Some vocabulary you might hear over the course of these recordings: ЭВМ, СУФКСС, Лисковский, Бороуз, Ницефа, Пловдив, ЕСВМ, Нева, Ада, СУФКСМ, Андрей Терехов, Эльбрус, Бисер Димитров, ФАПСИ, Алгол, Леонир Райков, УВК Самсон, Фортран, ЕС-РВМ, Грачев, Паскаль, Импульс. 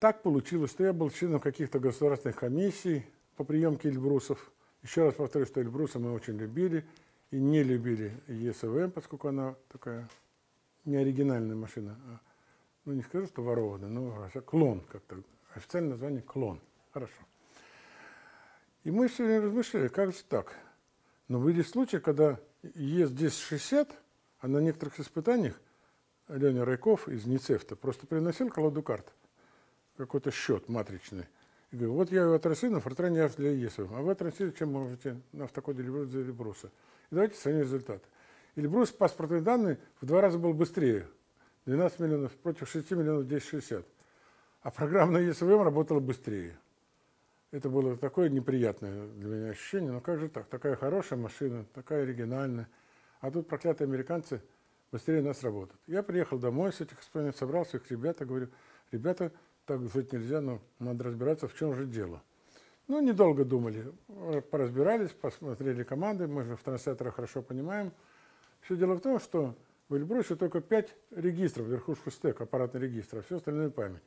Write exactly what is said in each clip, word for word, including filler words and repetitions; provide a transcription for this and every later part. Так получилось, что я был членом каких-то государственных комиссий по приемке эльбрусов. Еще раз повторю, что эльбруса мы очень любили и не любили Е С В М, поскольку она такая не оригинальная машина. А, ну, не скажу, что ворованная, но клон как-то. Официальное название клон. Хорошо. И мы все время размышляли, как же так. Но были случаи, когда Е С тысяча шестьдесят, а на некоторых испытаниях Леонир Райков из Ницефа просто приносил колоду карт. Какой-то счет матричный. И говорю, вот я его отрасли на фортране аж для ЕСВМ, а вы отрасли, чем можете на автокоде Эльбруса. И давайте сравним результаты. Эльбрус паспортные данные в два раза был быстрее. двенадцать миллионов против шести миллионов десять шестьдесят. А программная Е С В М работала быстрее. Это было такое неприятное для меня ощущение. Но как же так? Такая хорошая машина, такая оригинальная. А тут проклятые американцы быстрее нас работают. Я приехал домой с этих вспоминаний, собрал своих ребят, говорю, ребята, так жить нельзя, но надо разбираться, в чем же дело. Ну, недолго думали, поразбирались, посмотрели команды, мы же в трансляторах хорошо понимаем. Все дело в том, что в Эльбрусе только пять регистров, верхушку стек, аппаратный регистр, а все остальное память.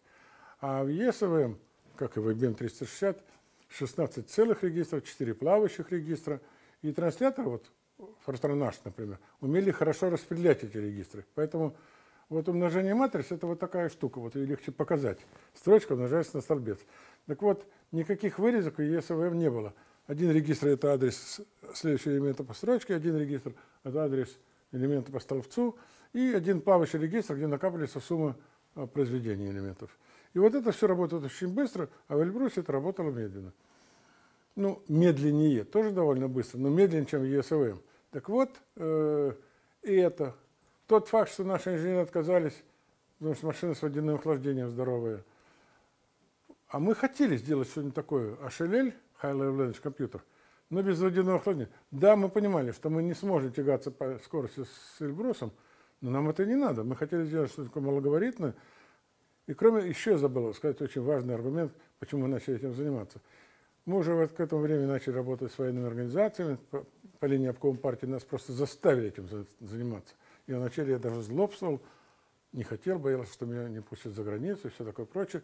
А в Е С В М, как и в И Б М триста шестьдесят, шестнадцать целых регистров, четыре плавающих регистра. И трансляторы, вот Фортран наш, например, умели хорошо распределять эти регистры. Поэтому вот умножение матриц – это вот такая штука, вот ее легче показать. Строчка умножается на столбец. Так вот, никаких вырезок у Е С В М не было. Один регистр – это адрес следующего элемента по строчке, один регистр – это адрес элемента по столбцу, и один плавающий регистр, где накапливается сумма произведения элементов. И вот это все работает очень быстро, а в Эльбрусе это работало медленно. Ну, медленнее, тоже довольно быстро, но медленнее, чем в Е С В М. Так вот, э, и это… Тот факт, что наши инженеры отказались, потому что машина с водяным охлаждением здоровая. А мы хотели сделать что-нибудь такое, H L L, High Level Language Computer, но без водяного охлаждения. Да, мы понимали, что мы не сможем тягаться по скорости с Эльбрусом, но нам это не надо. Мы хотели сделать что-то такое малогабаритное. И кроме, еще забыл сказать очень важный аргумент, почему мы начали этим заниматься. Мы уже вот к этому времени начали работать с военными организациями, по, по линии обкома партии нас просто заставили этим за, заниматься. И вначале я даже злобствовал, не хотел, боялся, что меня не пустят за границу и все такое прочее.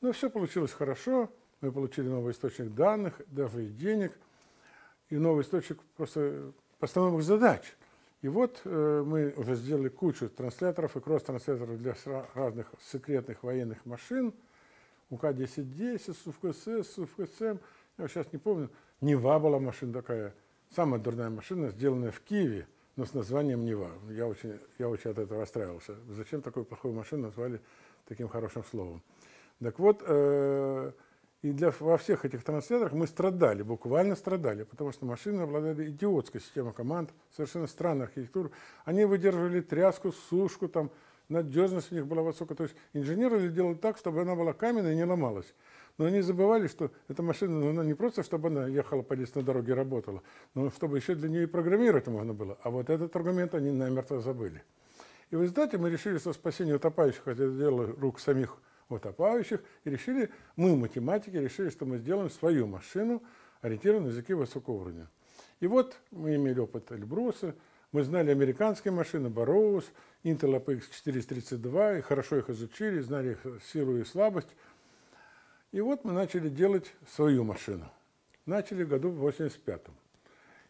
Но все получилось хорошо, мы получили новый источник данных, даже и денег, и новый источник просто постановок задач. И вот э, мы уже сделали кучу трансляторов и кросс-трансляторов для разных секретных военных машин. У К тысяча десять десять, СУФКСС, СУФКСМ, я сейчас не помню. Нева была машина такая, самая дурная машина, сделанная в Киеве, но с названием Нева. Я очень, я очень от этого расстраивался. Зачем такую плохую машину назвали таким хорошим словом? Так вот, э, и для, во всех этих трансляторах мы страдали, буквально страдали, потому что машины обладали идиотской системой команд, совершенно странной архитектурой. Они выдерживали тряску, сушку, там, надежность у них была высокая. То есть инженеры делали так, чтобы она была каменная и не ломалась. Но они забывали, что эта машина, она не просто, чтобы она ехала по лесной дороге и работала, но чтобы еще для нее и программировать можно было. А вот этот аргумент они намертво забыли. И в результате мы решили, что спасение утопающих, это дело рук самих утопающих, и решили, мы, математики, решили, что мы сделаем свою машину, ориентированную на языки высокого уровня. И вот мы имели опыт Эльбруса, мы знали американские машины, Бороуз, Intel А П Х четыреста тридцать два, и хорошо их изучили, знали их силу и слабость. И вот мы начали делать свою машину. Начали в году в восемьдесят пятом.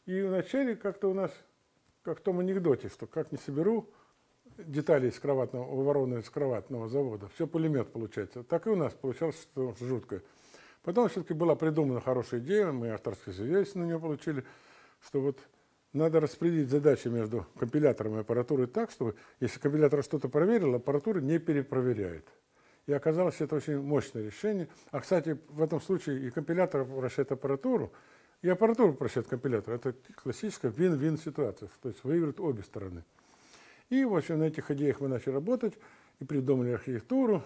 И вначале как-то у нас, как в том анекдоте, что как не соберу детали из кроватного, уворованного из кроватного завода, все пулемет получается. Так и у нас получалось что-то жуткое. Потом все-таки была придумана хорошая идея, мы авторское свидетельство на нее получили, что вот надо распределить задачи между компилятором и аппаратурой так, чтобы если компилятор что-то проверил, аппаратура не перепроверяет. И оказалось, что это очень мощное решение. А, кстати, в этом случае и компилятор вращает аппаратуру, и аппаратура вращает компилятор. Это классическая вин-вин ситуация, то есть выиграют обе стороны. И, в общем, на этих идеях мы начали работать и придумали архитектуру.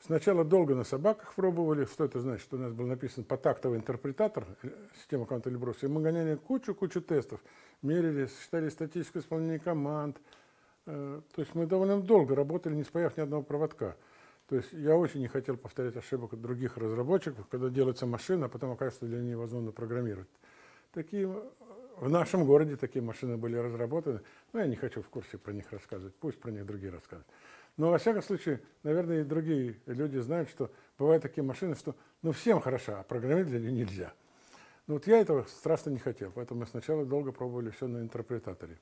Сначала долго на собаках пробовали. Что это значит? Что у нас был написан потактовый интерпретатор, система команд Эльбруса. И мы гоняли кучу-кучу тестов, мерили, считали статическое исполнение команд. То есть мы довольно долго работали, не спаяв ни одного проводка. То есть я очень не хотел повторять ошибок от других разработчиков, когда делается машина, а потом оказывается, что для нее невозможно программировать. Такие, в нашем городе такие машины были разработаны, но я не хочу в курсе про них рассказывать, пусть про них другие рассказывают. Но, во всяком случае, наверное, и другие люди знают, что бывают такие машины, что ну всем хорошо, а программировать для нее нельзя. Но вот я этого страстно не хотел, поэтому мы сначала долго пробовали все на интерпретаторе.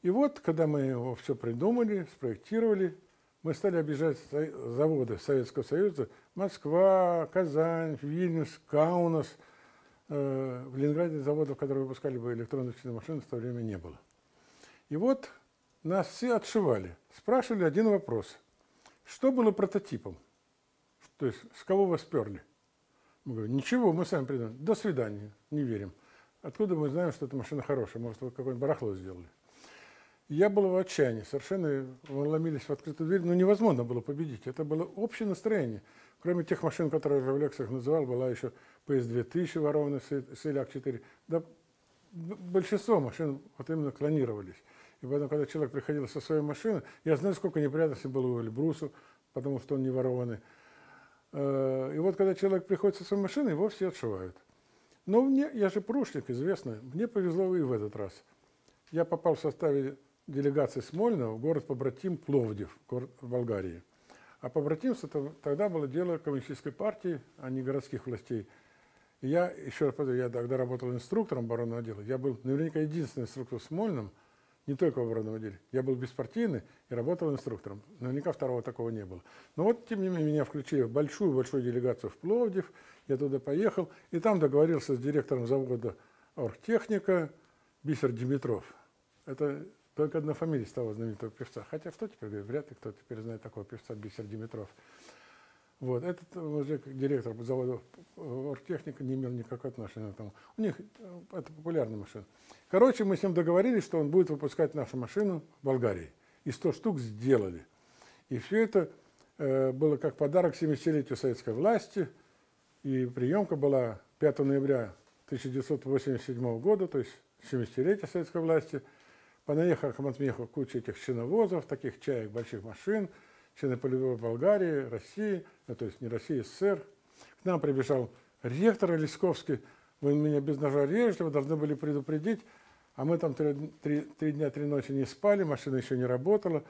И вот, когда мы его все придумали, спроектировали, мы стали объезжать заводы Советского Союза: Москва, Казань, Вильнюс, Каунас. В Ленинграде заводов, которые выпускали бы электронные машины, в то время не было. И вот нас все отшивали, спрашивали один вопрос: что было прототипом? То есть с кого вас сперли? Мы говорим: ничего, мы сами придумали. До свидания, не верим. Откуда мы знаем, что эта машина хорошая? Может, вы какое-нибудь барахло сделали? Я был в отчаянии, совершенно мы ломились в открытую дверь, но невозможно было победить. Это было общее настроение. Кроме тех машин, которые я в лекциях называл, была еще пэ эс две тысячи ворованная с Эляк четыре. Да, большинство машин вот именно клонировались. И поэтому, когда человек приходил со своей машины, я знаю, сколько неприятностей было у Эльбрусу, потому что он не ворованный. И вот, когда человек приходит со своей машиной, его все отшивают. Но мне, я же прушник, известно, мне повезло и в этот раз. Я попал в составе делегации Смольного в город-побратим Пловдив, город в Болгарии. А побратимство -то, тогда было дело коммунистической партии, а не городских властей. И я, еще раз повторю, я тогда работал инструктором оборонного дела. Я был наверняка единственный инструктор в Смольном, не только в оборонном деле. Я был беспартийный и работал инструктором. Наверняка второго такого не было. Но вот, тем не менее, меня включили в большую-большую делегацию в Пловдив. Я туда поехал, и там договорился с директором завода оргтехника Бисер Димитров. Это... Только одна фамилия стала знаменитого певца. Хотя кто теперь говорит, вряд ли кто теперь знает такого певца Бисер Димитров. Вот. Этот мужик, директор завода оргтехника, не имел никакого отношения к этому. У них это популярная машина. Короче, мы с ним договорились, что он будет выпускать нашу машину в Болгарии. И сто штук сделали. И все это э, было как подарок семидесятилетию советской власти. И приемка была пятого ноября тысяча девятьсот восемьдесят седьмого года, то есть семидесятилетие советской власти. Понаехал Ахматмеху куча этих чиновозов, таких чаек, больших машин, чины полюбила Болгарии, России, ну, то есть не России, СССР. К нам прибежал ректор Лисковский: вы меня без ножа режете, вы должны были предупредить. А мы там три, три, три дня, три ночи не спали, машина еще не работала.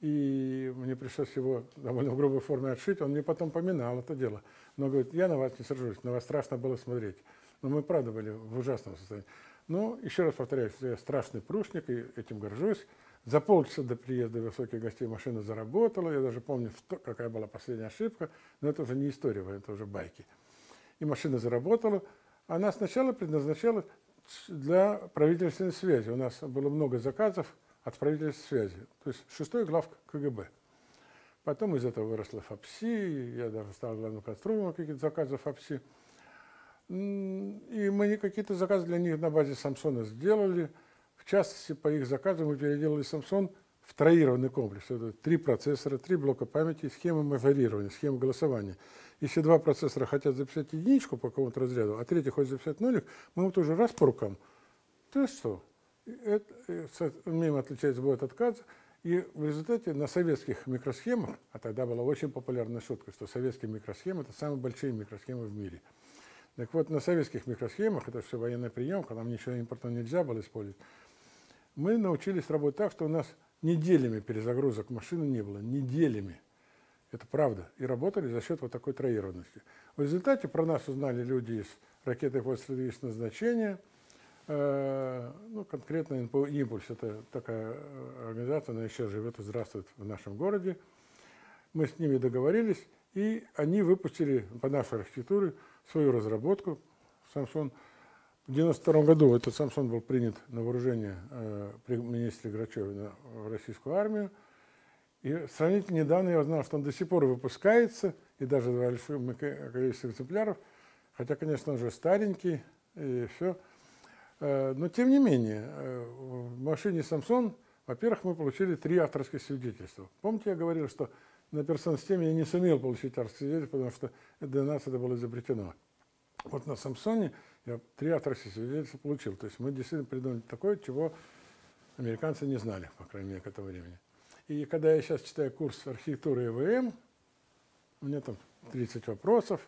И мне пришлось его довольно в грубой форме отшить. Он мне потом поминал это дело. Но говорит: я на вас не сержусь, на вас страшно было смотреть. Но мы, правда, были в ужасном состоянии. Но, еще раз повторяю, что я страшный прушник, и этим горжусь. За полчаса до приезда высоких гостей машина заработала. Я даже помню, какая была последняя ошибка. Но это уже не история, это уже байки. И машина заработала. Она сначала предназначалась для правительственной связи. У нас было много заказов от правительственной связи. То есть шестой глав ка гэ бэ. Потом из этого выросла ФАПСИ. Я даже стал главным конструктором каких-то заказов ФАПСИ. И мы какие-то заказы для них на базе Самсона сделали. В частности, по их заказу мы переделали Самсон в троированный комплекс. Это три процессора, три блока памяти, схема модерирования, схема голосования. Если два процессора хотят записать единичку по какому-то разряду, а третий хочет записать нолик, мы вот уже раз по рукам. Ты что? Это, умеем отличать сбой от отказа. И в результате на советских микросхемах, а тогда была очень популярная шутка, что советские микросхемы – это самые большие микросхемы в мире. Так вот, на советских микросхемах, это все военная приемка, нам ничего импортного нельзя было использовать, мы научились работать так, что у нас неделями перезагрузок машины не было, неделями. Это правда. И работали за счет вот такой троированности. В результате про нас узнали люди из ракеты стратегического назначения, э, ну, конкретно «Импульс», это такая организация, она еще живет и здравствует в нашем городе. Мы с ними договорились, и они выпустили по нашей архитектуре свою разработку Самсон. В девяносто втором году этот Самсон был принят на вооружение э, при министре Грачеве на, в российскую армию. И сравнительно недавно я узнал, что он до сих пор выпускается, и даже в большом количестве экземпляров, хотя, конечно, он уже старенький и все. Э, но, тем не менее, э, в машине Самсон, во-первых, мы получили три авторских свидетельства. Помните, я говорил, что на персон-системе я не сумел получить авторские свидетельства, потому что для нас это было изобретено. Вот на Самсоне я три авторские свидетельства получил. То есть мы действительно придумали такое, чего американцы не знали, по крайней мере, к этому времени. И когда я сейчас читаю курс архитектуры и вэ эм, у меня там тридцать вопросов,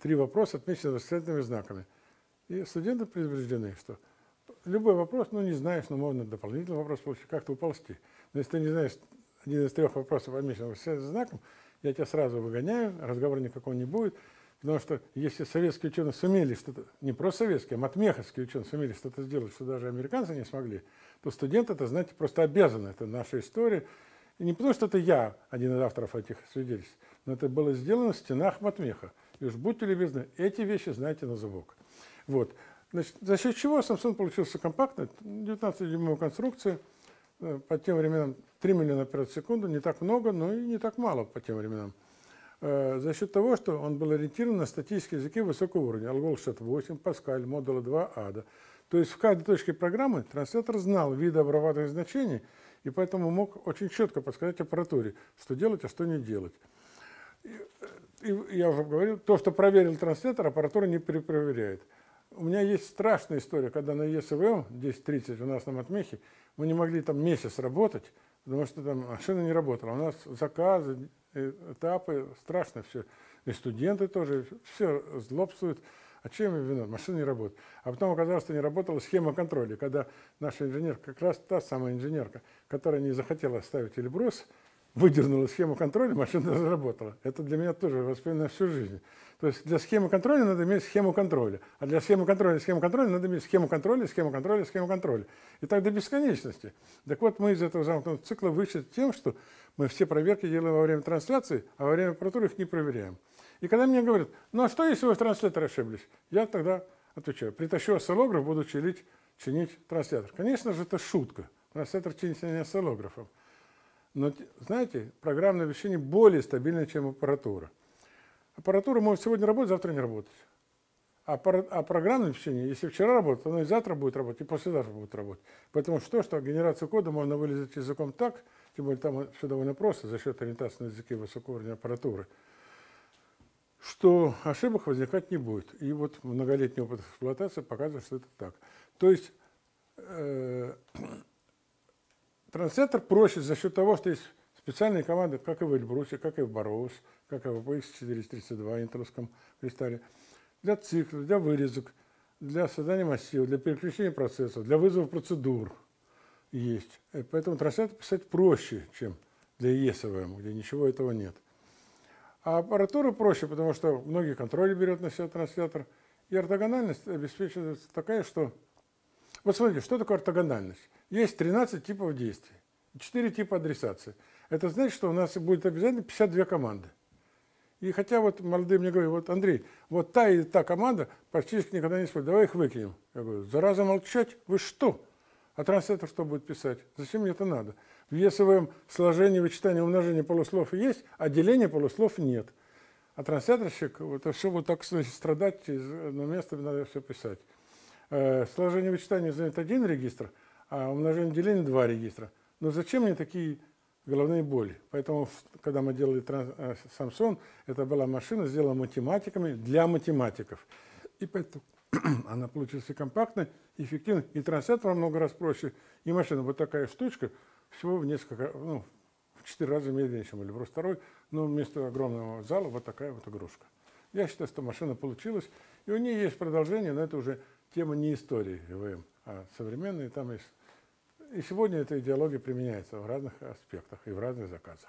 три вопроса отмечены восклицательными знаками. И студенты предупреждены, что любой вопрос, ну не знаешь, но можно дополнительный вопрос получить, как-то уползти. Но если ты не знаешь один из трех вопросов, отмеченных восклицательным знаком, я тебя сразу выгоняю, разговора никакого не будет. Потому что если советские ученые сумели что-то, не просто советские, а матмеховские ученые сумели что-то сделать, что даже американцы не смогли, то студенты, это, знаете, просто обязаны. Это наша история. И не потому, что это я один из авторов этих свидетельств, но это было сделано в стенах матмеха. И уж будьте любезны, эти вещи знаете на зубок. Вот. Значит, за счет чего Самсон получился компактный, девятнадцатидюймовая конструкция, по тем временам три миллиона операций в секунду, не так много, но и не так мало по тем временам. За счет того, что он был ориентирован на статические языки высокого уровня. Алгол шестьдесят восемь, Паскаль, модула два, Ада. То есть в каждой точке программы транслятор знал виды обрабатываемых значений, и поэтому мог очень четко подсказать аппаратуре, что делать, а что не делать. И, и, я уже говорил, то, что проверил транслятор, аппаратура не перепроверяет. У меня есть страшная история, когда на ЕС-РВМ десять тридцать у нас на матмехе мы не могли там месяц работать, потому что там машина не работала. У нас заказы, этапы, страшно все. И студенты тоже, все злобствуют. А чем я виноват? Машина не работает. А потом оказалось, что не работала схема контроля, когда наша инженерка, как раз та самая инженерка, которая не захотела ставить Эльбрус, выдернула схему контроля, машина заработала. Это для меня тоже воспоминание всю жизнь. То есть для схемы контроля надо иметь схему контроля. А для схемы контроля, схемы контроля надо иметь схему контроля, схему контроля, схему контроля. И так до бесконечности. Так вот, мы из этого замкнутого цикла вышли тем, что мы все проверки делаем во время трансляции, а во время аппаратуры их не проверяем. И когда мне говорят, ну а что, если вы в транслятор ошиблись? Я тогда отвечаю, притащу осциллограф, буду чинить, чинить транслятор. Конечно же, это шутка. Транслятор чинится не осциллографом. Но, знаете, программное обеспечение более стабильное, чем аппаратура. Аппаратура может сегодня работать, завтра не работать. А, пар... а программное обеспечение, если вчера работало, оно и завтра будет работать, и послезавтра будет работать. Поэтому что, что генерацию кода можно вылезать языком так, тем более там все довольно просто, за счет ориентации на языки высокого уровня аппаратуры, что ошибок возникать не будет. И вот многолетний опыт эксплуатации показывает, что это так. То есть э транслятор проще за счет того, что есть специальные команды, как и в Эльбрусе, как и в Бороуз, как и в эй пи икс четыреста тридцать два, интеловском кристалле, для циклов, для вырезок, для создания массива, для переключения процессов, для вызова процедур есть. И поэтому транслятор писать проще, чем для ЕС-РВМ, где ничего этого нет. А аппаратура проще, потому что многие контроли берет на себя транслятор. И ортогональность обеспечивается такая, что... Вот смотрите, что такое ортогональность? Есть тринадцать типов действий, четыре типа адресации. Это значит, что у нас будет обязательно пятьдесят две команды. И хотя вот молодые мне говорят, вот Андрей, вот та и та команда практически никогда не используется, давай их выкинем. Я говорю, зараза молчать, вы что? А транслятор что будет писать? Зачем мне это надо? В ЕС-РВМ сложение, вычитание, умножение полуслов есть, а деление полуслов нет. А трансляторщик, это все вот так, значит, страдать, на место надо все писать. Сложение вычитания занимает один регистр, а умножение деления два регистра. Но зачем мне такие головные боли? Поэтому, когда мы делали Самсон, это была машина, сделана математиками для математиков. И поэтому она получилась и компактной, и эффективной, и транслятор во много раз проще, и машина. Вот такая штучка, всего в несколько, ну, в четыре раза медленнее, чем Эльбрус второй, но вместо огромного зала вот такая вот игрушка. Я считаю, что машина получилась, и у нее есть продолжение, но это уже... Тема не истории РВМ, а современные там есть. И сегодня эта идеология применяется в разных аспектах и в разных заказах.